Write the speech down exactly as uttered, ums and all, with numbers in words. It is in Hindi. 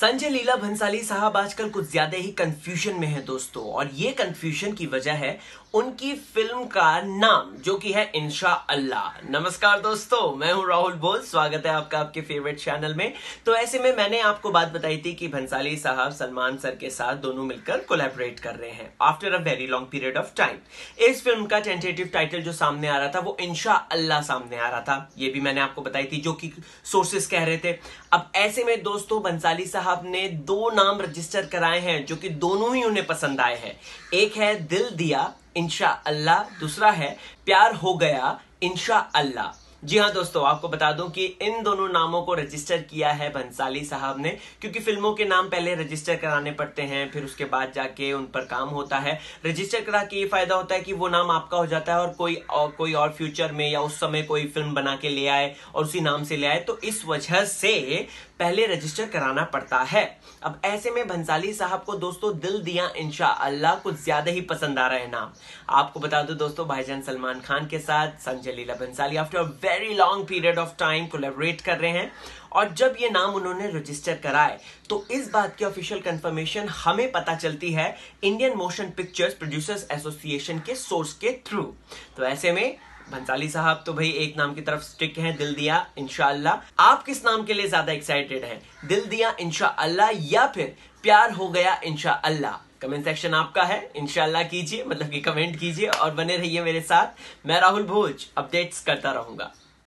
संजय लीला भंसाली साहब आजकल कुछ ज्यादा ही कंफ्यूजन में हैं दोस्तों, और ये कंफ्यूजन की वजह है उनकी फिल्म का नाम जो कि है इंशा अल्लाह। नमस्कार दोस्तों, मैं हूं राहुल बोल, स्वागत है आपका आपके फेवरेट चैनल में। तो ऐसे में मैंने आपको बात बताई थी कि भंसाली साहब सलमान सर के साथ दोनों मिलकर कोलैबोरेट कर रहे हैं after a very long period of time. इस फिल्म का टेंटेटिव टाइटल जो सामने आ रहा था वो इंशा अल्लाह सामने आ रहा था, ये भी मैंने आपको बताई थी, जो कि सोर्सेस कह रहे थे। अब ऐसे में दोस्तों भंसाली साहब ने दो नाम रजिस्टर कराए हैं जो कि दोनों ही उन्हें पसंद आए हैं। एक है दिल दिया इंशा अल्लाह, दूसरा है प्यार हो गया इंशा अल्लाह। जी हाँ दोस्तों, आपको बता दूं कि इन दोनों नामों को रजिस्टर किया है भंसाली साहब ने, क्योंकि फिल्मों के नाम पहले रजिस्टर कराने पड़ते हैं, फिर उसके बाद जाके उन पर काम होता है। रजिस्टर करा के ये फायदा होता है कि वो नाम आपका हो जाता है, और कोई और कोई और फ्यूचर में या उस समय कोई फिल्म बना के ले आए और उसी नाम से ले आए, तो इस वजह से पहले रजिस्टर कराना पड़ता है। अब ऐसे में भंसाली साहब को दोस्तों दिल दिया इंशा अल्लाह कुछ ज्यादा ही पसंद आ रहा है नाम। आपको बता दो दोस्तों, भाईजान सलमान खान के साथ Sanjay Leela Bhansali after very long period of time collaborate कर रहे हैं, और जब ये नाम उन्होंने रजिस्टर कराए तो इस बात की ऑफिशियल कंफर्मेशन हमें पता चलती है Indian motion pictures producers association के सोर्स के थ्रू। तो ऐसे में भंसाली साहब तो भाई एक नाम की तरफ स्टिक हैं, दिल दिया इंशा अल्लाह। आप किस नाम के लिए ज्यादा एक्साइटेड हैं, दिल दिया इंशा अल्लाह या फिर प्यार हो गया इंशा अल्लाह? कमेंट सेक्शन आपका है, इंशाअल्लाह कीजिए, मतलब कि कमेंट कीजिए और बने रहिए मेरे साथ। मैं राहुल भोज अपडेट्स करता रहूंगा।